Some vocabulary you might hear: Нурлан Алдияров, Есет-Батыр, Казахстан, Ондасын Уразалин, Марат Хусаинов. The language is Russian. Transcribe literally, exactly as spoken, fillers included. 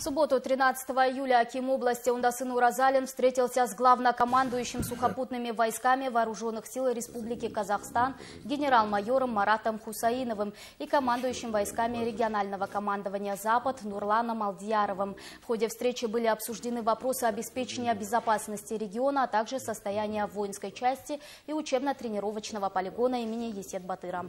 В субботу, тринадцатого июля, аким области Ондасын Уразалин встретился с главнокомандующим сухопутными войсками Вооруженных сил Республики Казахстан генерал-майором Маратом Хусаиновым и командующим войсками регионального командования «Запад» Нурланом Алдияровым. В ходе встречи были обсуждены вопросы обеспечения безопасности региона, а также состояния воинской части и учебно-тренировочного полигона имени Есет-Батыра.